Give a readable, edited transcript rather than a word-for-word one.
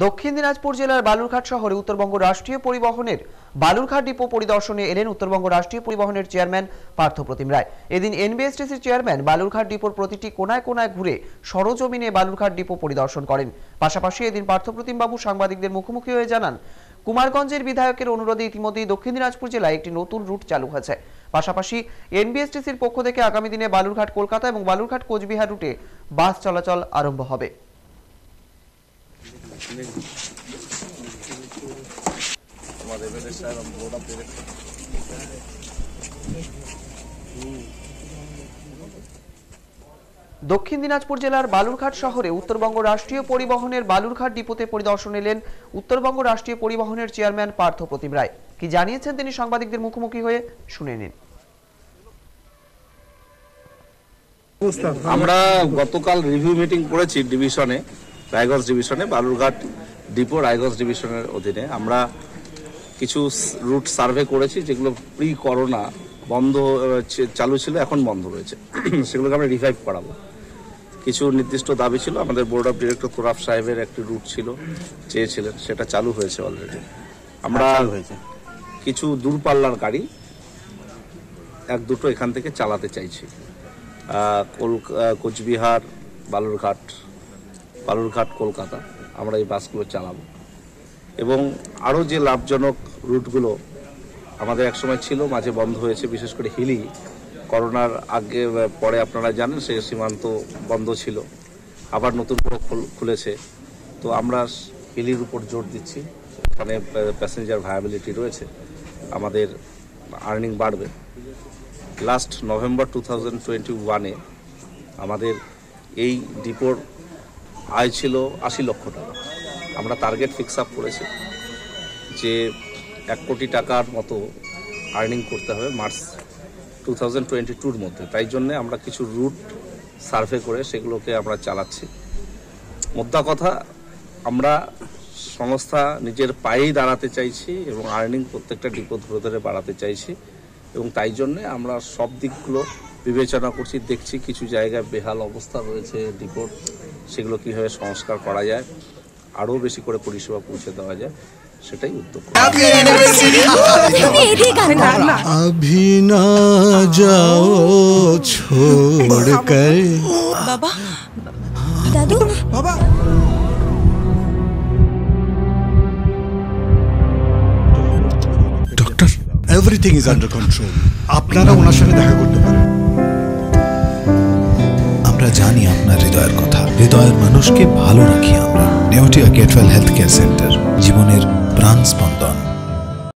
दक्षिण दिनाजपुर जिलार बालुरघाट शहरे उत्तरबंग राष्ट्रीय परिवहनेर बालुरघाट डिपो परिदर्शने एलेन उत्तरबंग राष्ट्रीय परिवहनेर चेयरमैन पार्थ प्रतिम रায্। एदिन एनबीएसटीसीर चेयरमैन बालुरघाट डिपोर प्रतिटी कोनाय कोनाय घुरे सरोजमिने बालुरघाट डिपो परिदर्शन करेन। पाशापाशि एदिन पार्थ प्रतिम बाबू सांबादिकदेर मुखोमुखी हये जानान कुमारगंजेर विधायकेर अनुरोधे इतिमध्ये दक्षिण दिनाजपुर जिलाय एकटी नतुन रूट चालू हयेछे। पाशापाशि एनबीएसटीसीर पक्ष थेके आगामी दिने बालुरघाट कलकाता एबं बालुरघाट कोचबिहार रूटे बास चलाचल आरम्भ हबे। दक्षिण दिनाजपुर जिलार बालुरघाट शहरे उत्तरबंग राष्ट्रीय परिवहनेर बालुरघाट डिपोते परिदर्शन एलेन उत्तरबंग राष्ट्रीय परिवहनेर चेयरमैन पार्थ प्रतिम रায্। कि जानिয়েছেন তিনি সাংবাদিকদের মুখোমুখি হয়ে শুনে নিন। আমরা গতকাল রিভিউ মিটিং করেছি ডিভিশনে রায়গঞ্জ ডিভিশনে বালুরঘাট ডিপো রায়গঞ্জ ডিভিশনের অধীনে আমরা কিছু রুট সার্ভে করেছি যেগুলো প্রি করোনা বন্ধ চালু ছিল, এখন বন্ধ রয়েছে, সেগুলোকে আমরা রিভাইভ করাবো। কিছু নির্দিষ্ট দাবি ছিল, আমাদের বোর্ড অফ ডিরেক্টর তোরাফ সাহেবের একটি রুট ছিল, চেয়েছিলেন, সেটা চালু হয়েছে অলরেডি। আমরা কিছু দূরপাল্লার গাড়ি এক দুটো এখান থেকে চালাতে চাইছি, কোচবিহার, বালুরঘাট, বালুরঘাট কলকাতা, আমরা এই বাসগুলো চালাবো। এবং আরও যে লাভজনক রুটগুলো আমাদের একসময় ছিল, মাঝে বন্ধ হয়েছে, বিশেষ করে হিলি করোনার আগে পরে আপনারা জানেন সেই সীমান্ত বন্ধ ছিল, আবার নতুন করে খুলেছে। তো আমরা হিলির উপর জোর দিচ্ছি, এখানে প্যাসেঞ্জার ভায়াবিলিটি রয়েছে, আমাদের আর্নিং বাড়বে। লাস্ট নভেম্বর 2021-এ আমাদের এই ডিপোর আয় ছিল 80 লক্ষ টাকা। আমরা টার্গেট ফিক্স আপ করেছি যে 1 কোটি টাকার মতো আর্নিং করতে হবে মার্চ 2022-র মধ্যে। তাই জন্যে আমরা কিছু রুট সার্ভে করে সেগুলোকে আমরা চালাচ্ছি। মোদ্দা কথা, আমরা সংস্থা নিজের পায়েই দাঁড়াতে চাইছি এবং আর্নিং প্রত্যেকটা ডিপো ধরে ধরে বাড়াতে চাইছি, এবং তাই জন্যে আমরা সব দিকগুলো বিবেচনা করছি, দেখছি। কিছু জায়গায় বেহাল অবস্থা রয়েছে ডিপোর, সেগুলো কীভাবে সংস্কার করা যায়, আরও বেশি করে পরিষেবা পৌঁছে দেওয়া যায়, সেটাই উদ্যোগ। अभी ना जाओ छोड़ कर बाबा, दादू, बाबा। Doctor, everything is under control. আপনারা ওনার সাথে দেখা করতে পারেন। আমরা জানি আপনার হৃদয়ের কথা, হৃদয়ের মানুষকে ভালো রাখি আমরা। নেওটিয়া ক্যাটরাল হেলথ কেয়ার সেন্টার, জীবনের প্রাণ।